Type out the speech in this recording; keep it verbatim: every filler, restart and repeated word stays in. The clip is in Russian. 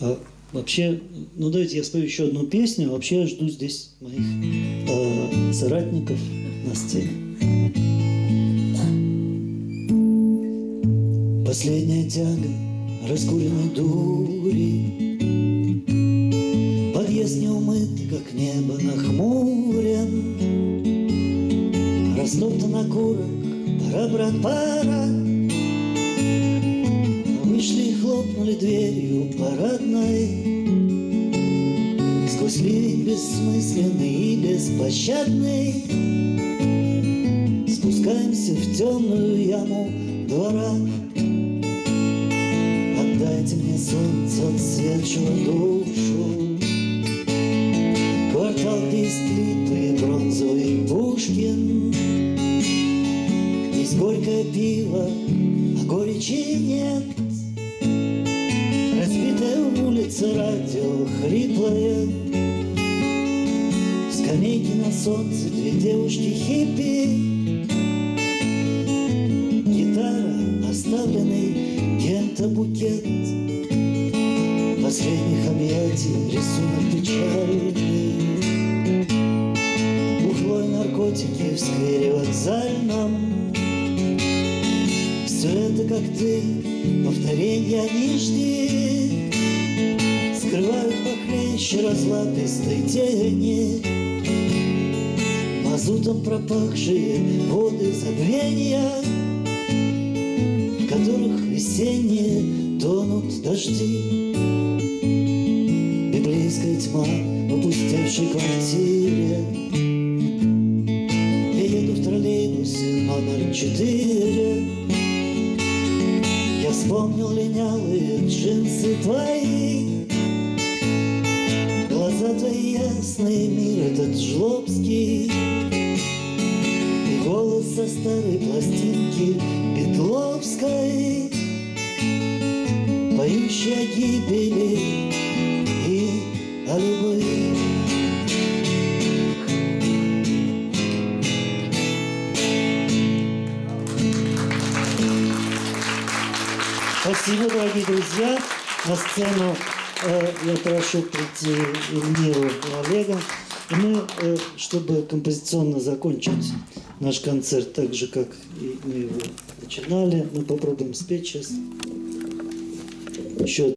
А, вообще, ну давайте я спою еще одну песню. Вообще я жду здесь моих а, соратников на сцене. Последняя тяга раскуренной дури, подъезд не умыт, как небо нахмурен, растоптан окурок, пора, брат, пора. Вышли и хлопнули дверью парадной, сквозь ливень бессмысленный и беспощадный спускаемся в темную яму двора. Дайте мне солнце, отсвечивая душу, квартал пестрит и бронзовый Пушкин. Есть горькое пиво, а горечи нет, разбитая улица, радио хриплое, скамейки на солнце, две девушки-хиппи, гитара, оставленный кем-то букет последних объятий, рисунок печальный, бухлой наркотики в сквере вокзальном. Все это как ты, повторенья не жди, скрывают похлеще разлапистой тени, мазутом пропахшие воды забвения, в которых весенние тонут дожди. Библейская тьма в опустевшей квартире. Я еду в троллейбусе номер четыре. Я вспомнил линялые джинсы твои, глаза твои ясные, мир этот жлобский, и голос со старой пластинки Бетловской, поющей о гибели и о любви. Спасибо, дорогие друзья. На сцену э, я прошу прийти Эльмиру Олега. Мы, э, чтобы композиционно закончить наш концерт так же, как и мы его начинали, мы попробуем спеть сейчас еще